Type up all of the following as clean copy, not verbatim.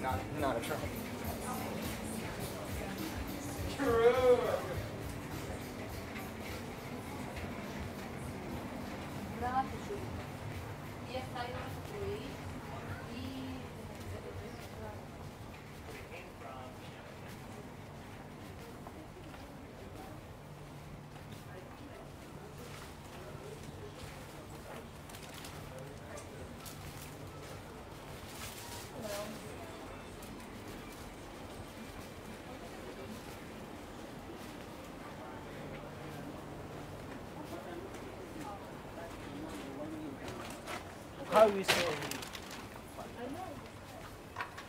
Not a truck. True. How we saw him. I know. I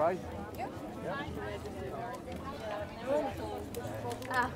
try? Yeah. Ah.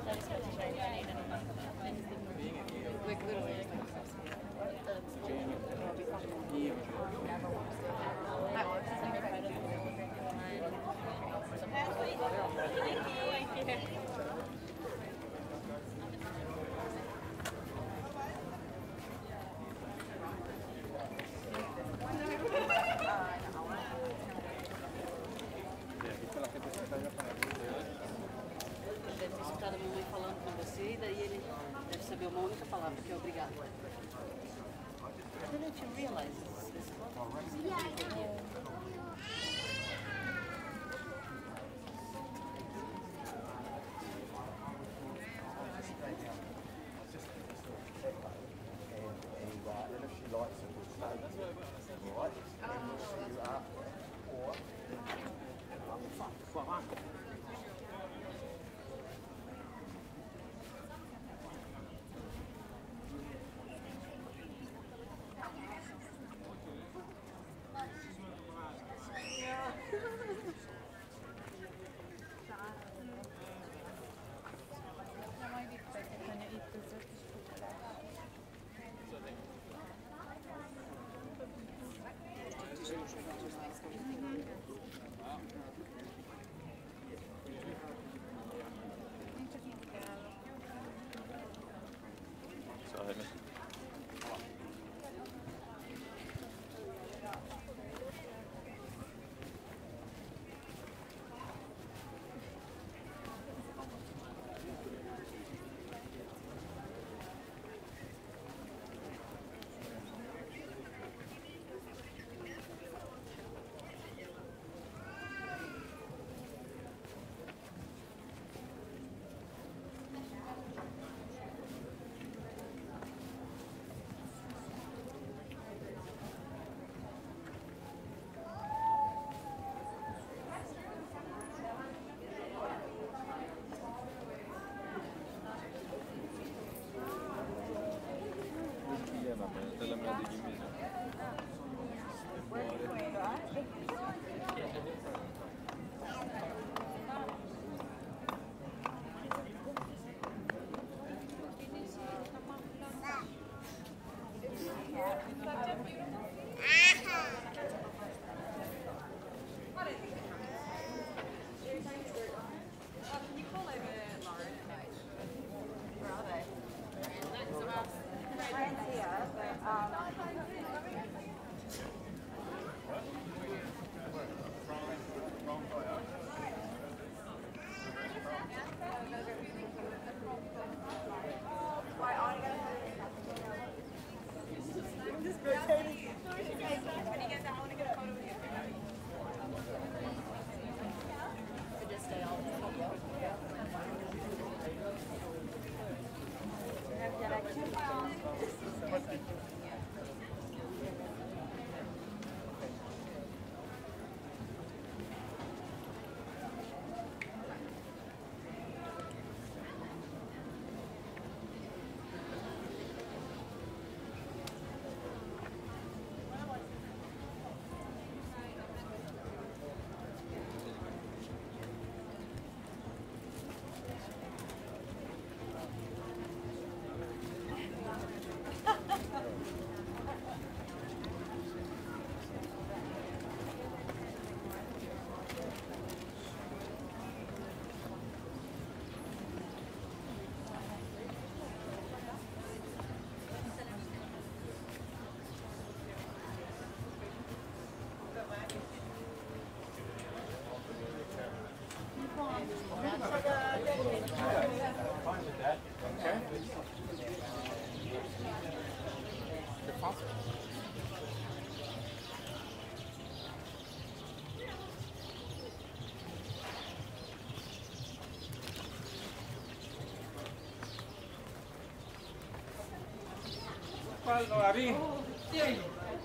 Palma arriba. Sim.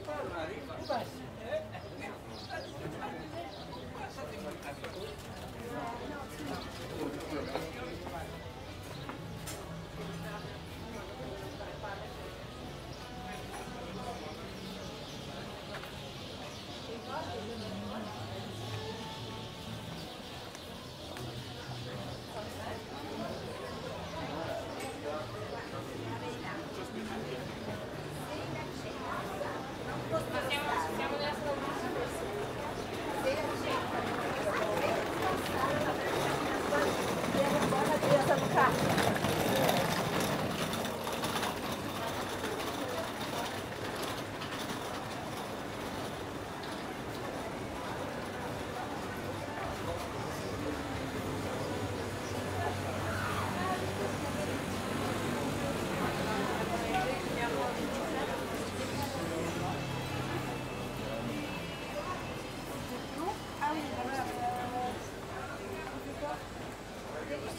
Palma arriba.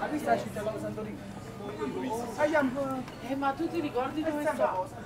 Ha visto la città della Santorini? Ma tu ti ricordi dove sono?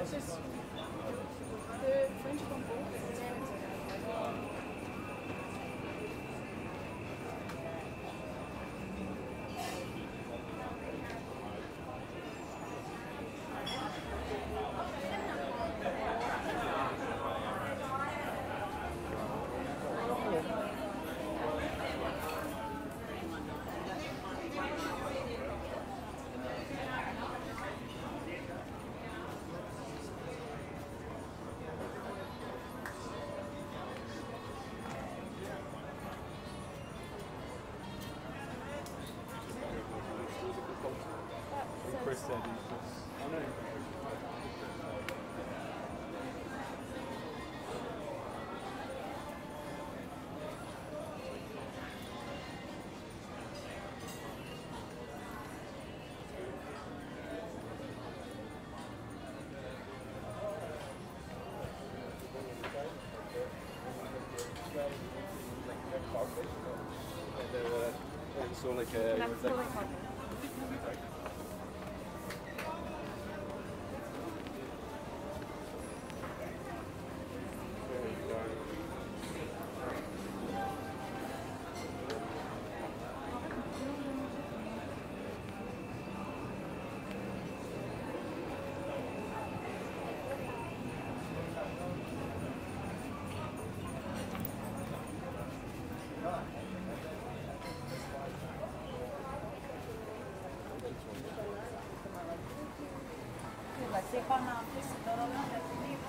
Just the French combo. So like Stefana, questo è il nome del libro.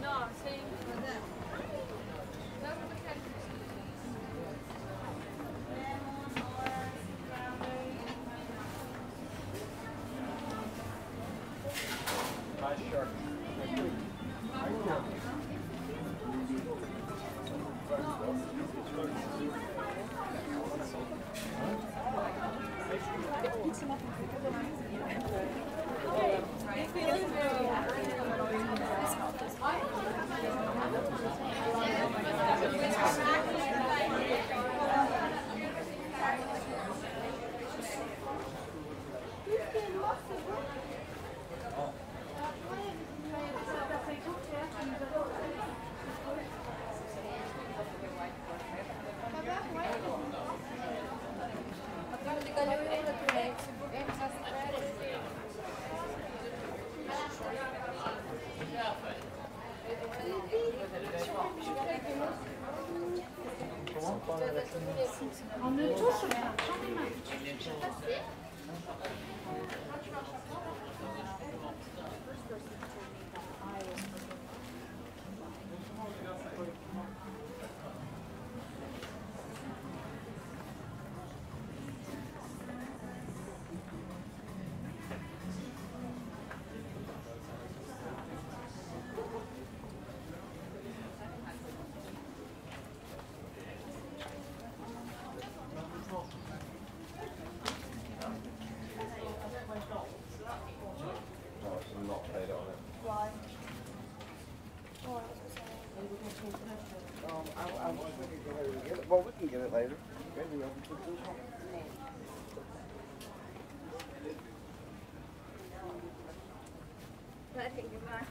No, I'm saying for them. Nice shark. Right now. On ne touche pas les mains. Well, we can get it later. Maybe we'll put this one. I think you might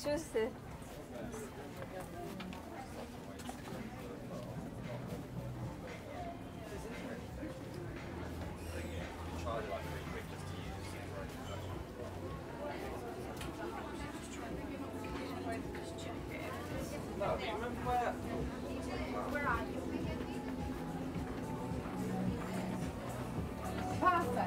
choose it. Everything part of the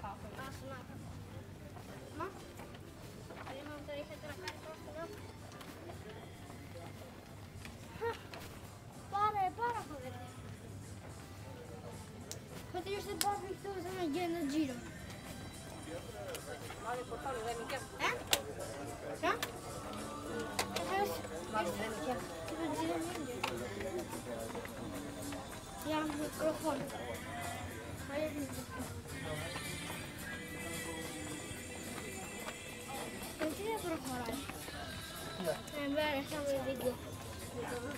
coffee. Ma ti riesci proprio tu sono in giro. Ma le portare le mica? Eh? Sa? Ma le mica? Ti ha il microfono. Ma io continua a procurare. E bene, siamo in video. Thank you.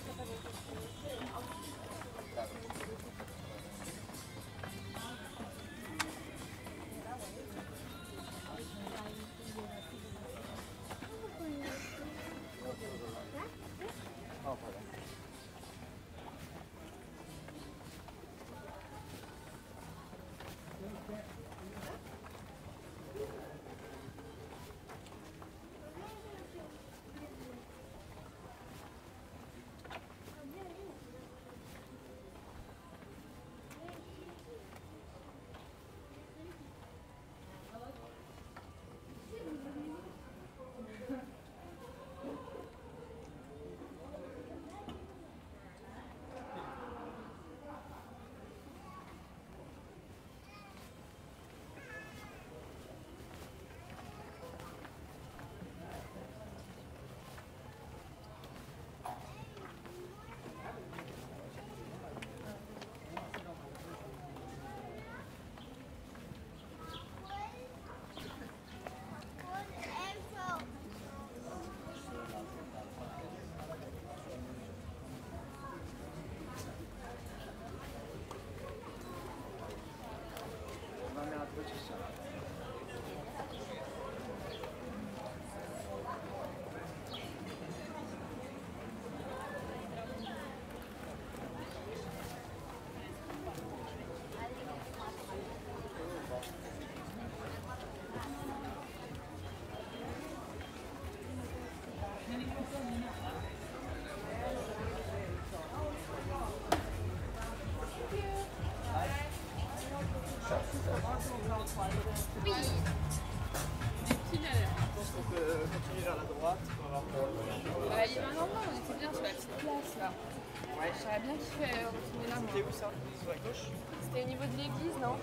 C'était au niveau de l'église, non?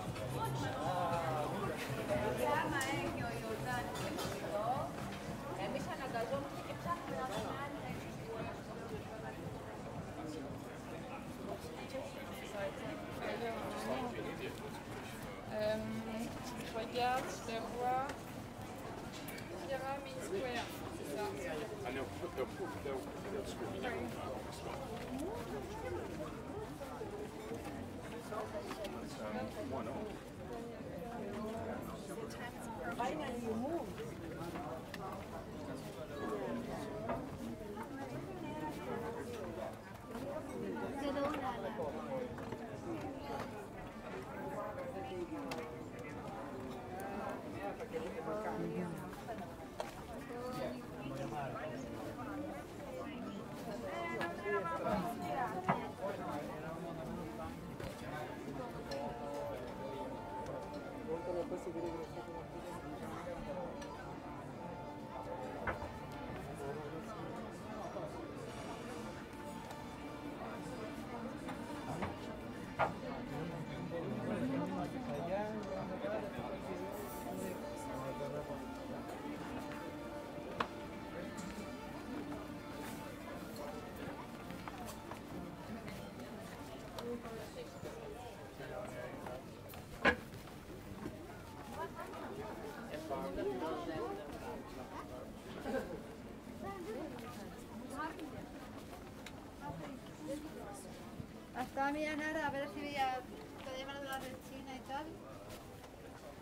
Je regarde, je la vois. Pyramid Square, c'est ça. Allez, Estaba mirando ahora a ver si veía todavía me lo de China y tal.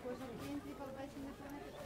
Pues aquí en tipo país en el planeta.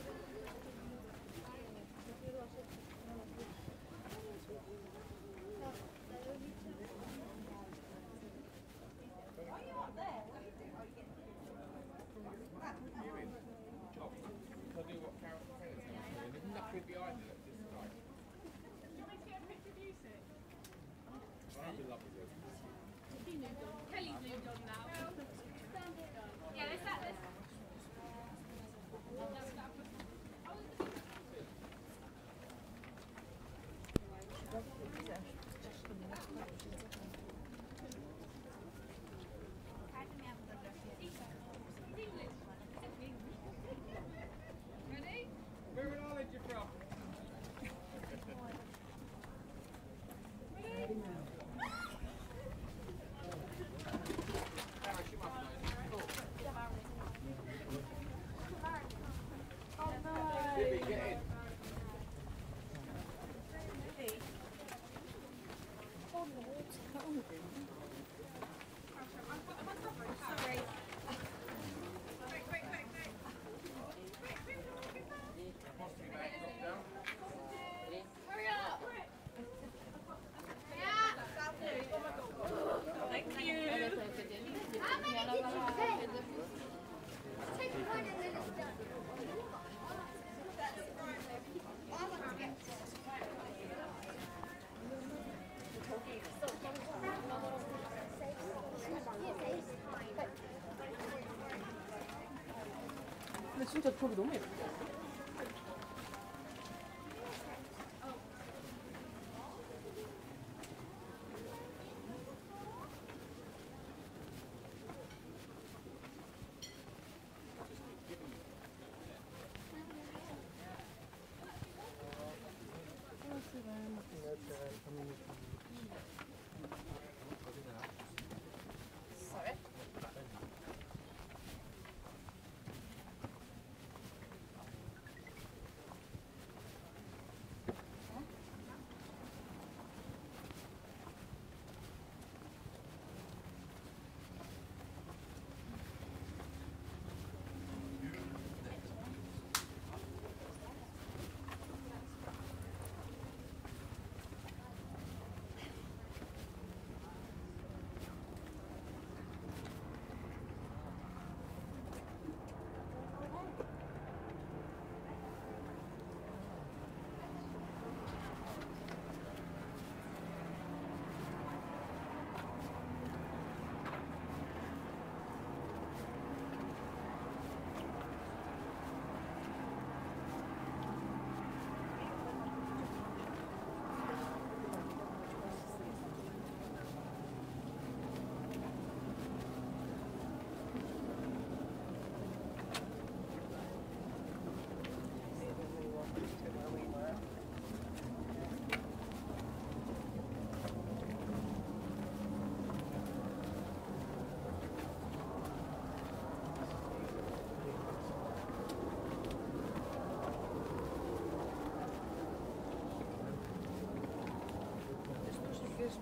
진짜 저기 너무 예쁘다.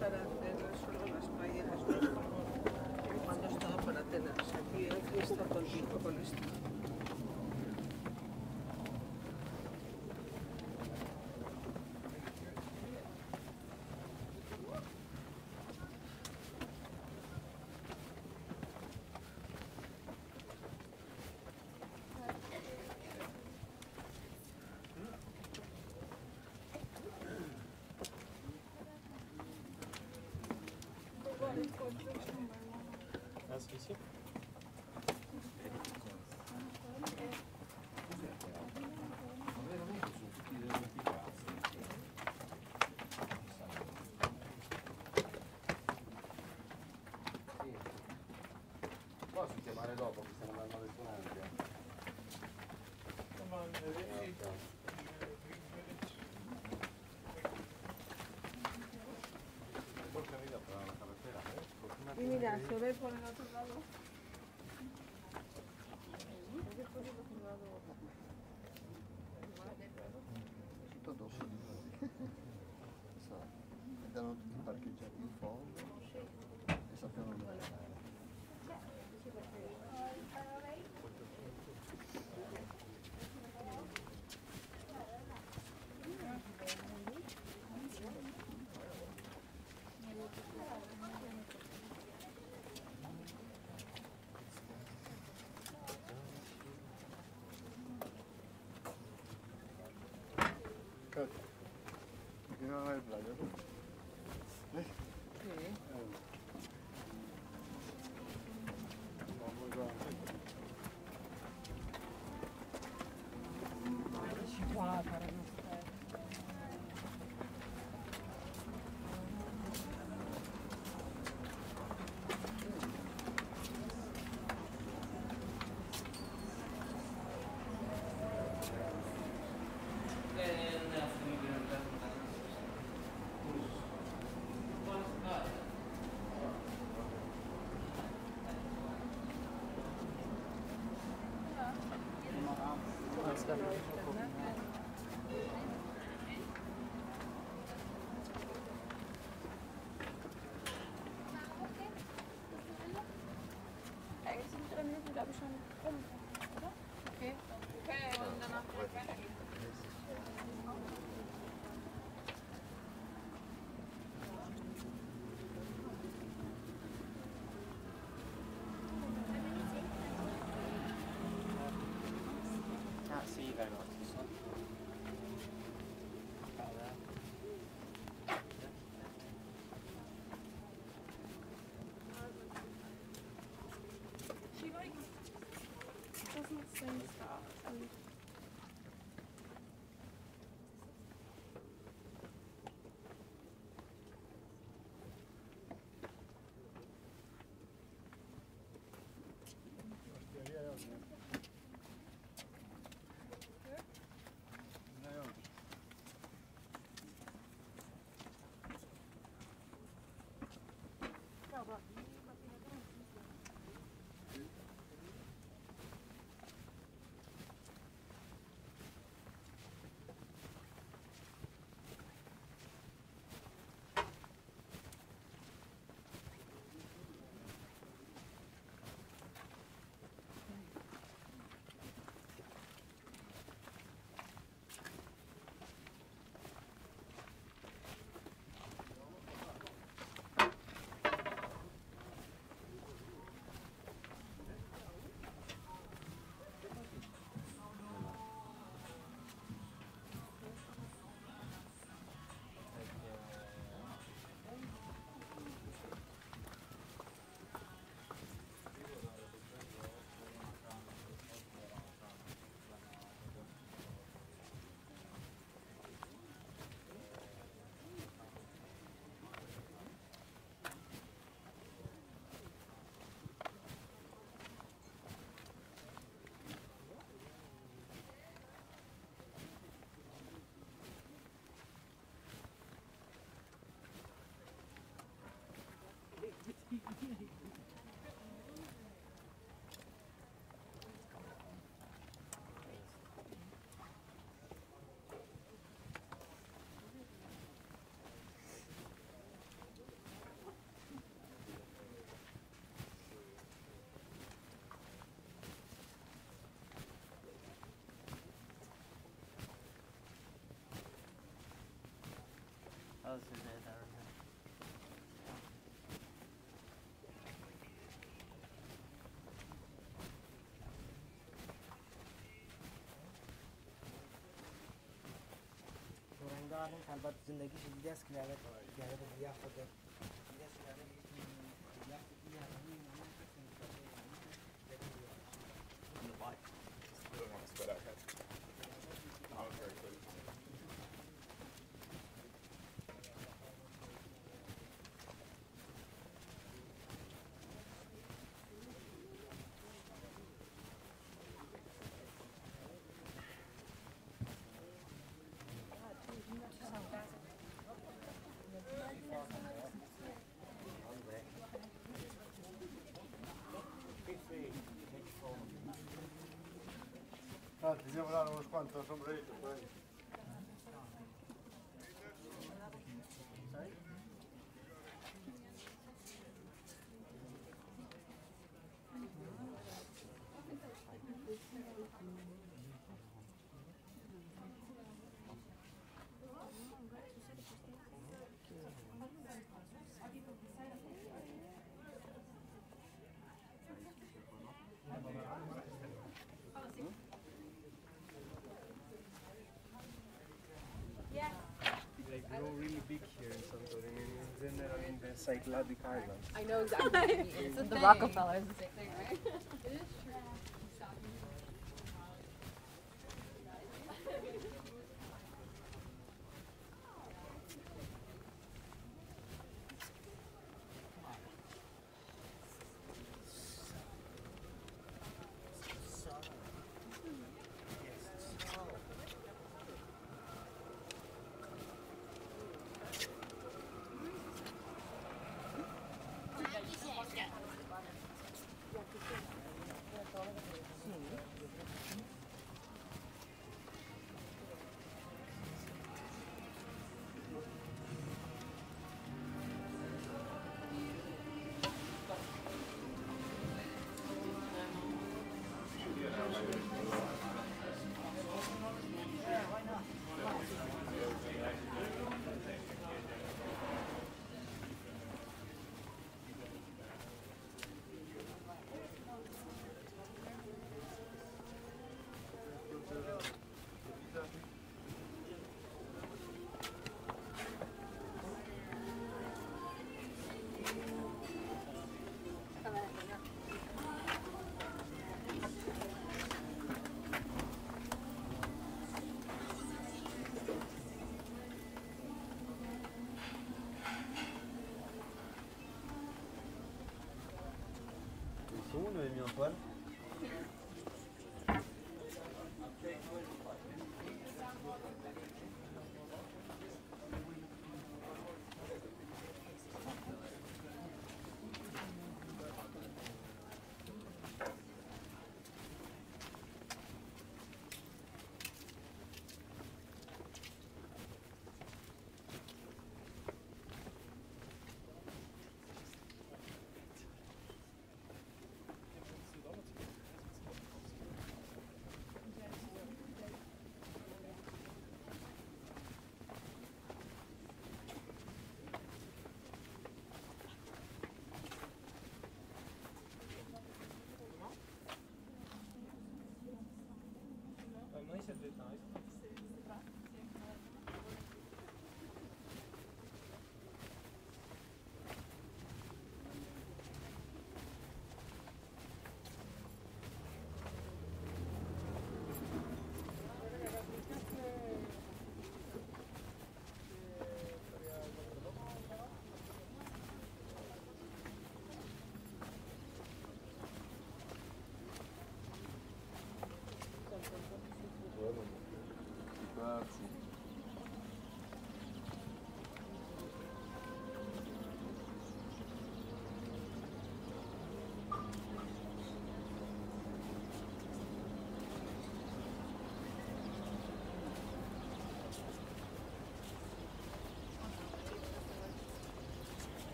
para hacer solo las playeras, ¿no? Cuando estaba para Atenas, aquí está contigo con esto. Nasıl bir şey? Y mira, se ve por el otro lado. Todo sì. So, danno tutti i parcheggiati in fondo e sappiamo dove andare. Perché non hai il plagio? Sì. Eigentlich sind 3 Minuten, glaube ich, schon rum, oder? Okay. Okay, und danach wieder weitergehen. Ah, sì, dai, no. does do that, I remember. Rengârın kalbat zindagi şiddet kılavet var. Gelip bir hafta da şiddet kılavet Bize buradan hoş kontu, hoşum burayı tutmayın. Cycladic Island. I know exactly. It's the Rockefeller is the same thing, right? It is true. Où on avait mis un poil?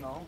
No.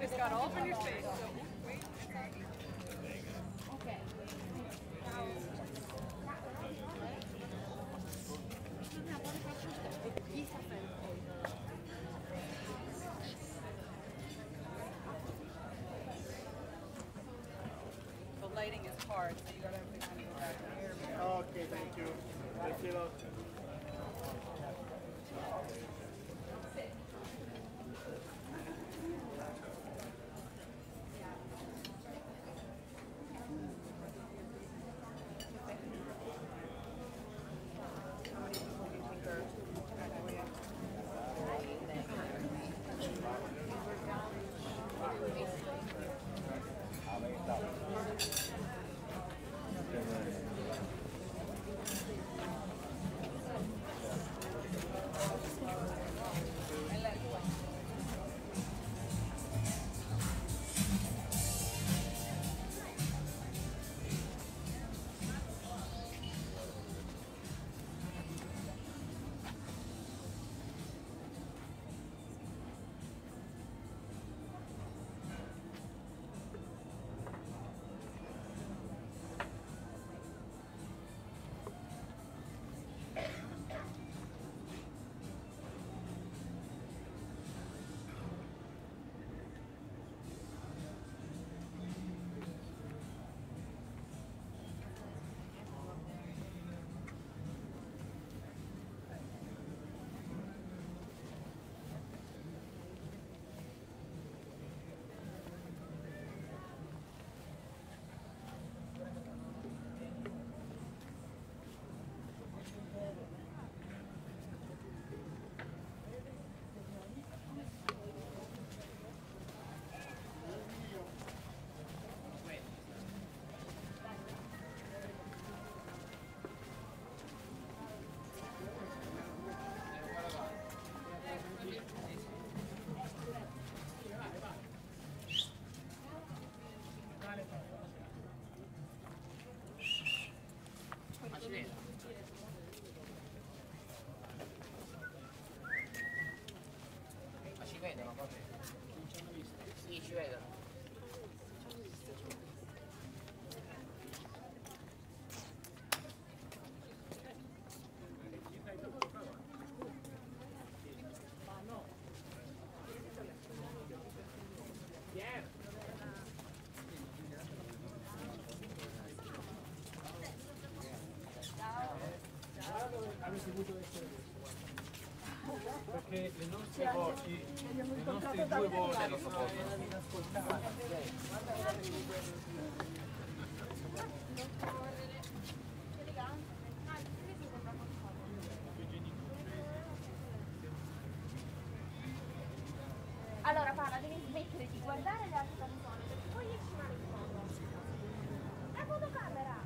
just got all up in your face. So wait. Okay. The lighting is hard, so you gotta have to kind of go back here. Okay, thank you. Thank you. Perché le nostre voci, le nostre due voci hanno qualcosa di ascoltare. Allora Paola, devi smettere di guardare le altre persone, perché poi gli ci male in fondo. La fotocamera!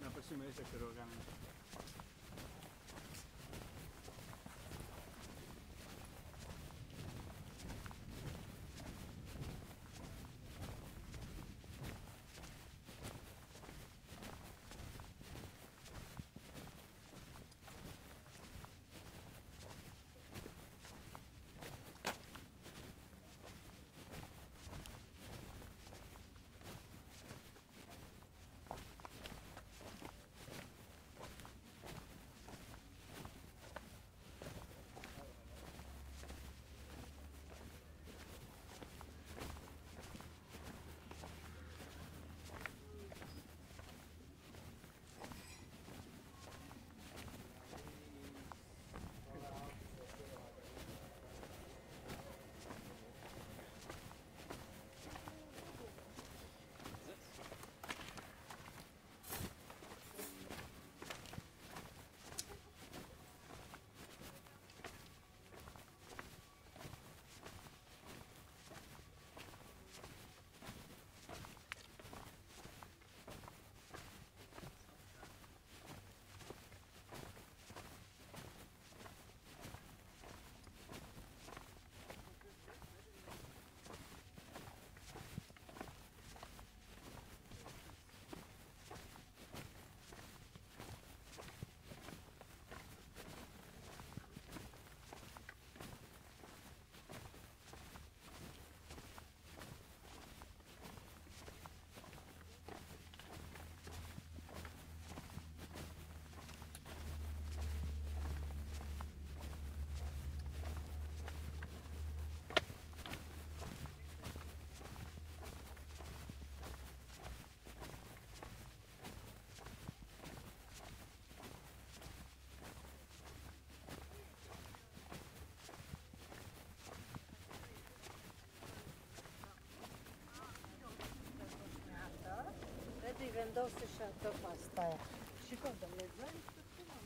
Na prosima vez se lo ganan. Vendosisha to pastaja. Shikoj da me zvani što ti imam.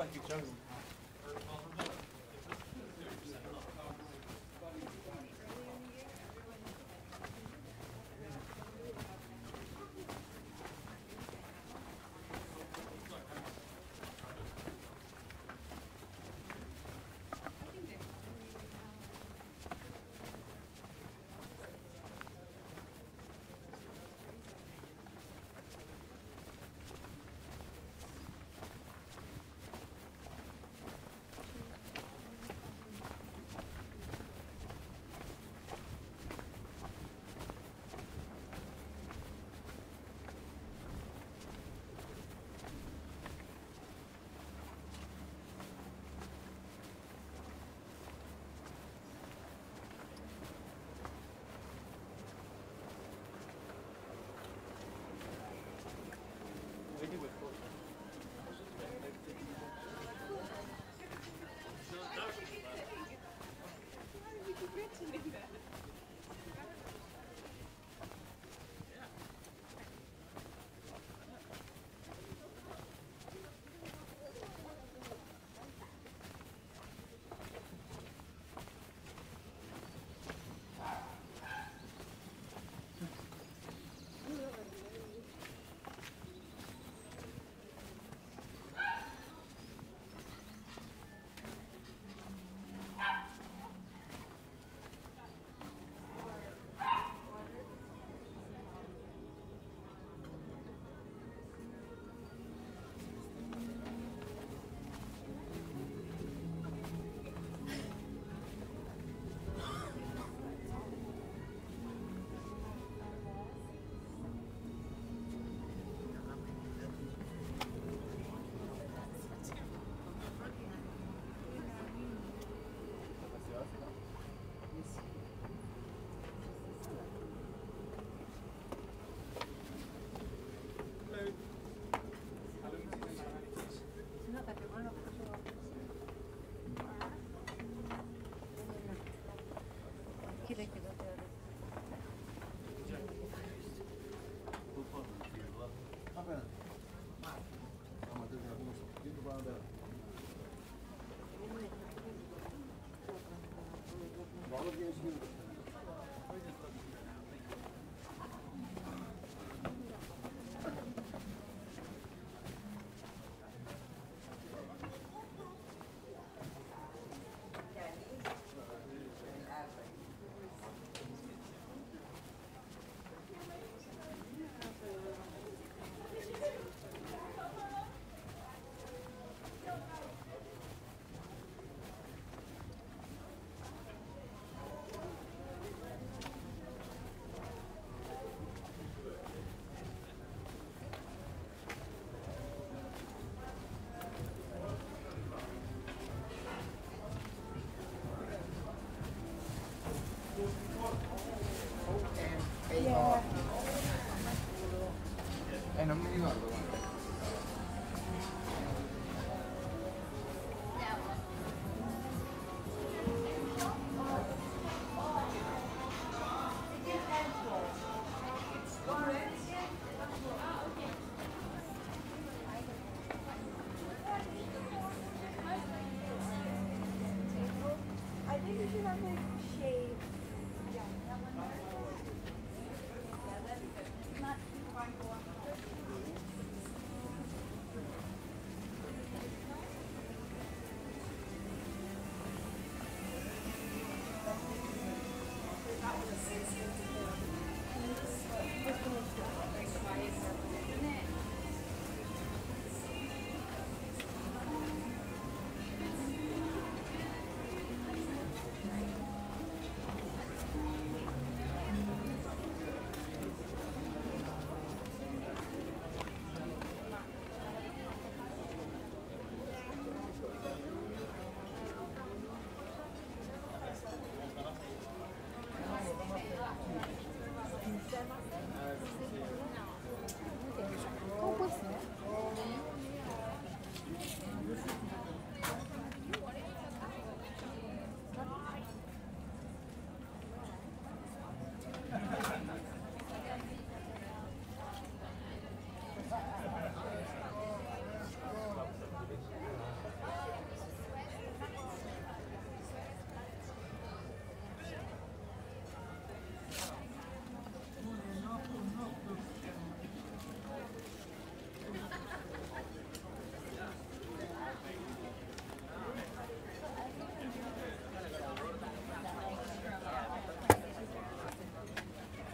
like you chose.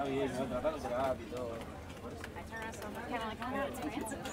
Oh yeah, no, that was Robbie though. I turned around, so I'm kind of like, oh no, it's Francis.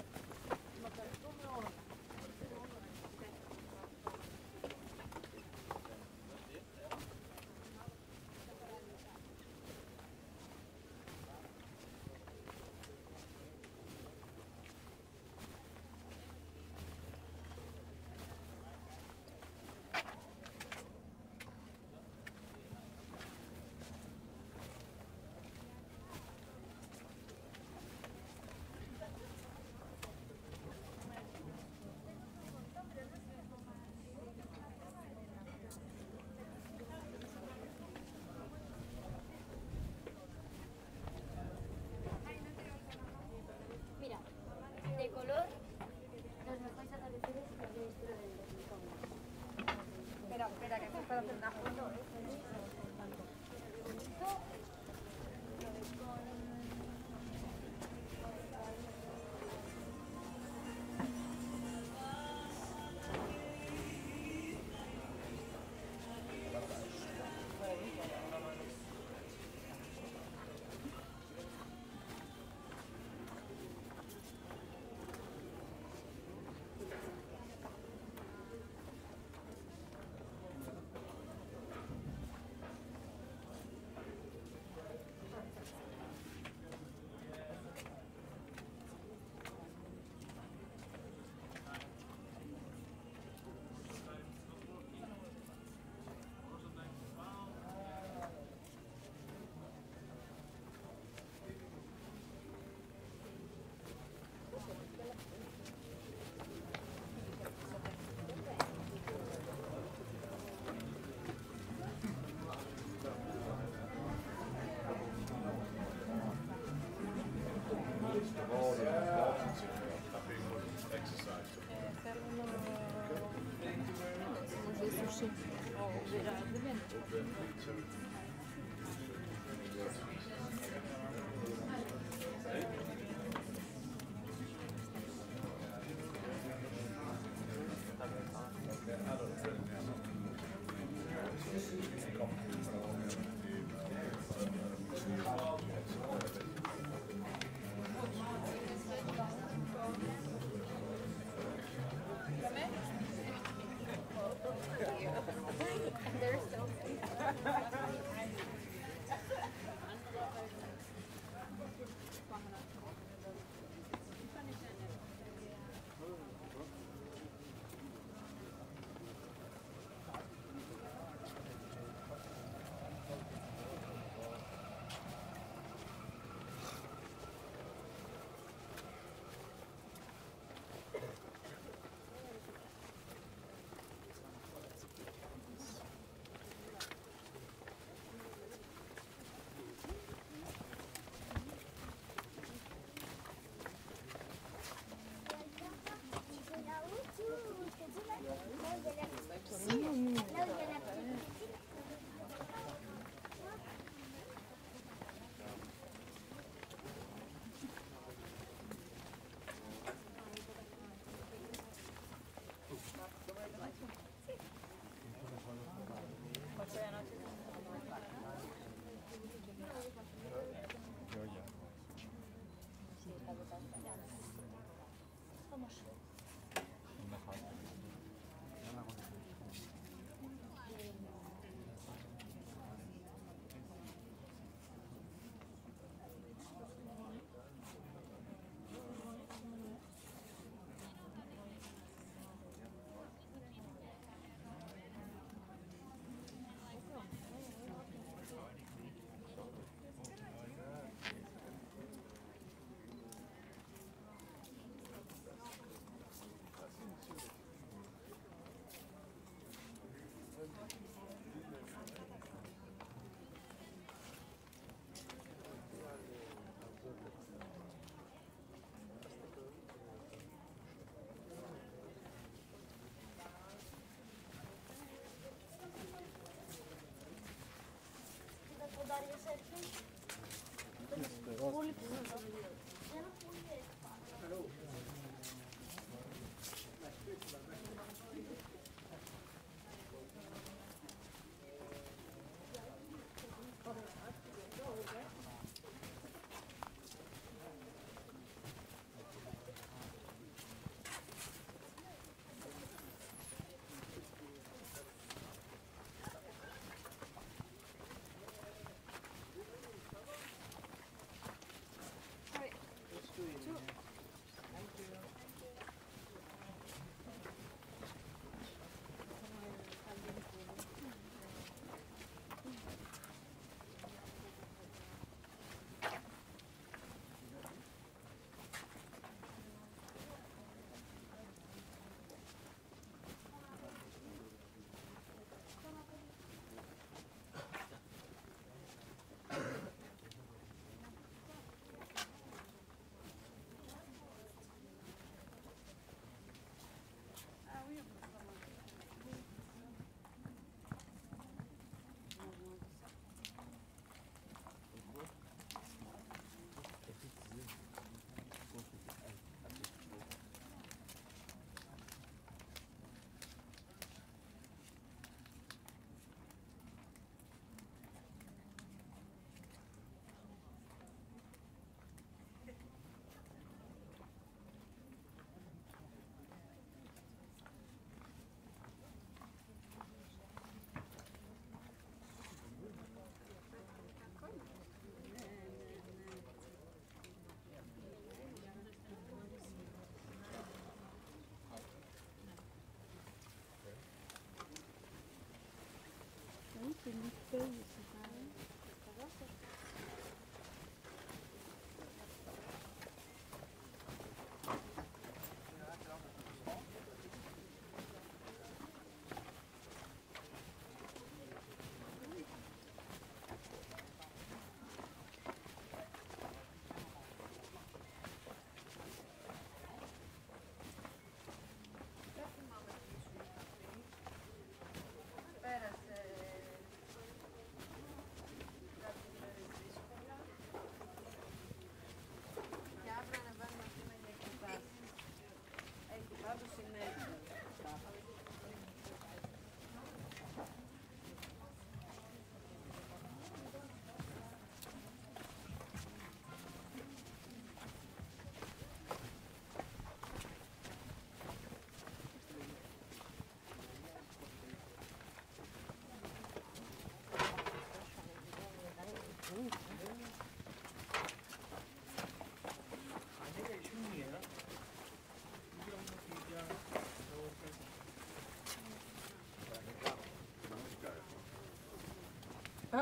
şey.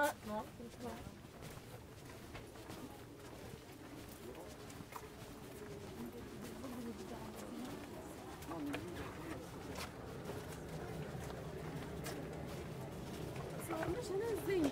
Aha, no, isso não. Só não sei.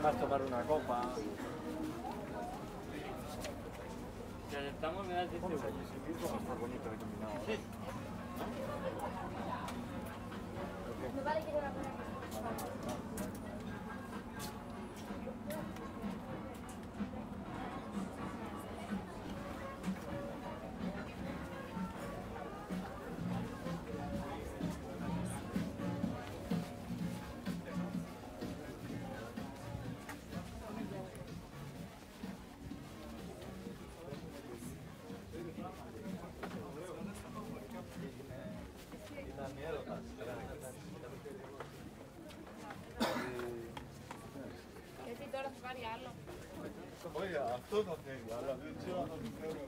A tomar una copa. Si aceptamos me das 10 euros. Por bonito combinado. Sí. Me vale que una todo degli alla regione di Ferro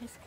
Yes,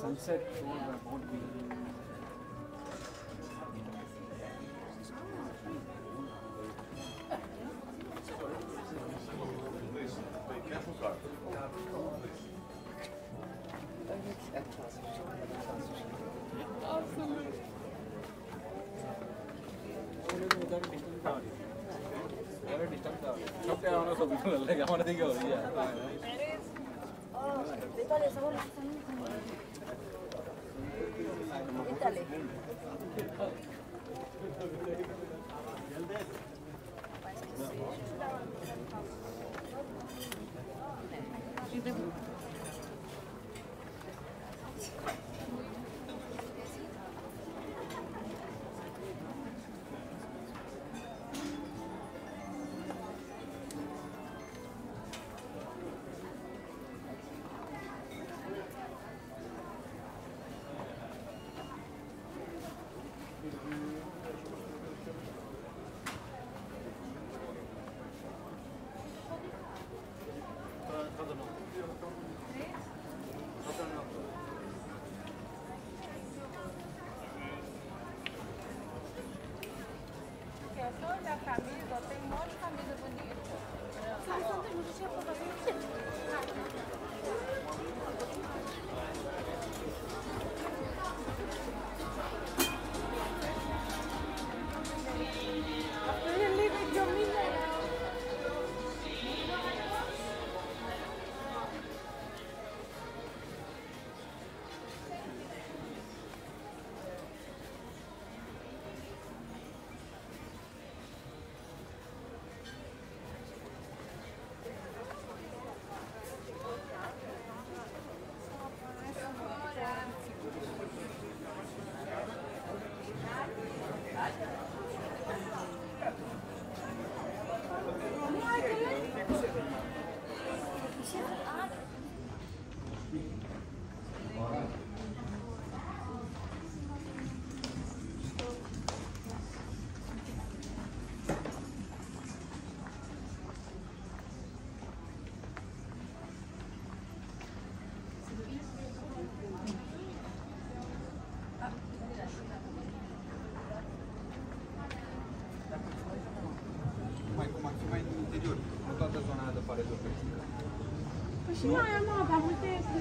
Sunset Shore by Boat Wheel. Não tem muito tempo para fazer isso. Păi și mai am apa, multe este.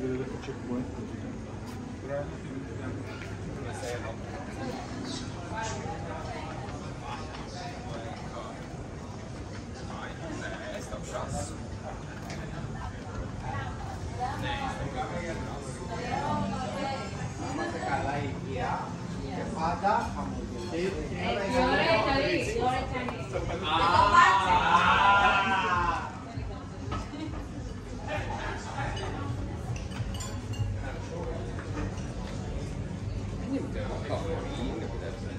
Thank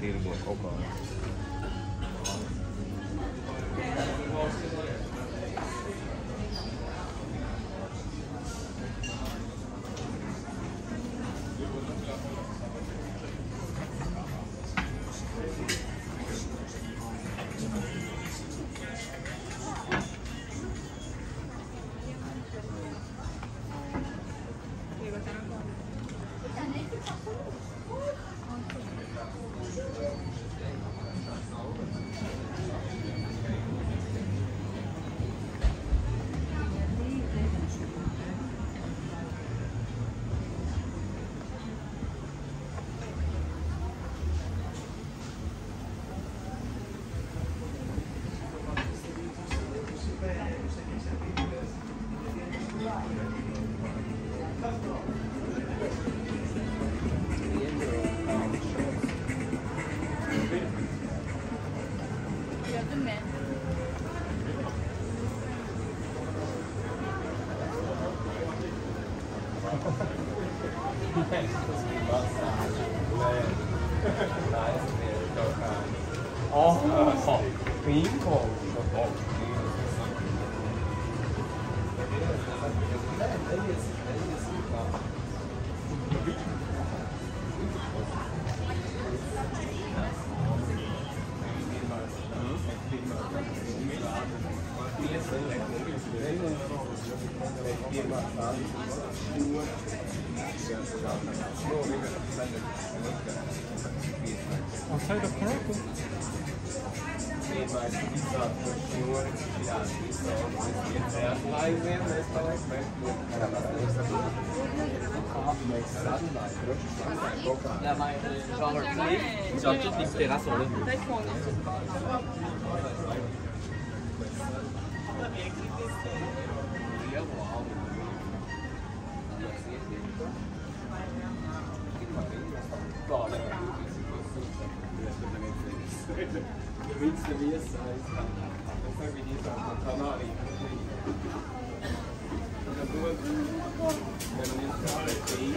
you for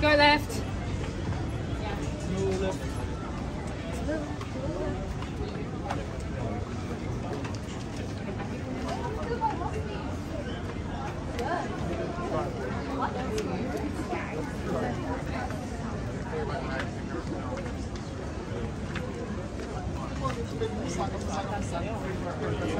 Go left. No left. What?